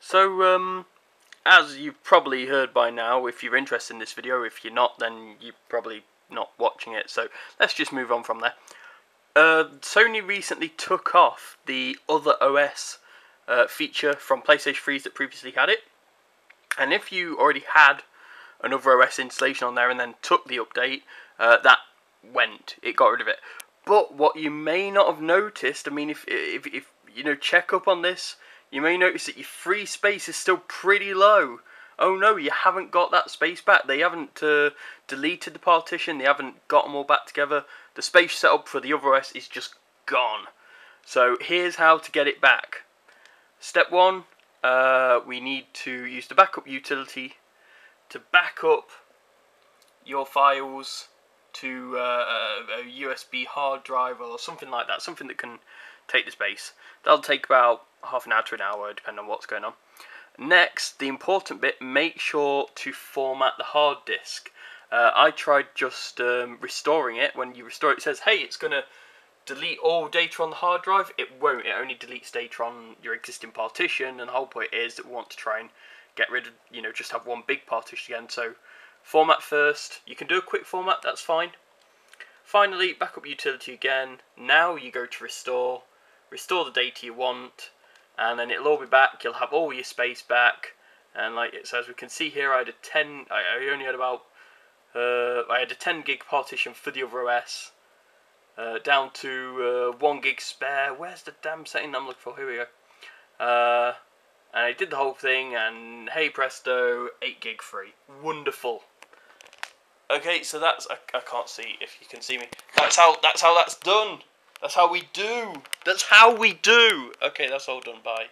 So, as you've probably heard by now, if you're interested in this video, if you're not, then you're probably not watching it, so let's just move on from there. Sony recently took off the Other OS feature from PlayStation 3s that previously had it, and if you already had an Other OS installation on there and then took the update, that went. It got rid of it. But what you may not have noticed, I mean, if you know, check up on this, you may notice that your free space is still pretty low. Oh no, you haven't got that space back. They haven't deleted the partition. They haven't got them all back together. The space set up for the Other OS is just gone. So here's how to get it back. Step one, we need to use the backup utility to back up your files to a USB hard drive or something like that, something that can take the space. That'll take about half an hour to an hour, depending on what's going on. Next, the important bit, make sure to format the hard disk. I tried just restoring it. When you restore it, it says, hey, it's going to delete all data on the hard drive. It won't. It only deletes data on your existing partition, and the whole point is that we want to try and get rid of, you know, just have one big partition again. So format first. You can do a quick format, that's fine. Finally, backup utility again. Now you go to restore. Restore the data you want, and then it'll all be back. You'll have all your space back, and like it says, we can see here, I had a 10. I only had about I had a 10 gig partition for the Other OS, down to 1 gig spare. Where's the damn setting that I'm looking for? Here we go. And I did the whole thing, and hey presto, 8 gig free. Wonderful. Okay, so that's I can't see if you can see me. That's how that's done. That's how we do. Okay, that's all done. Bye.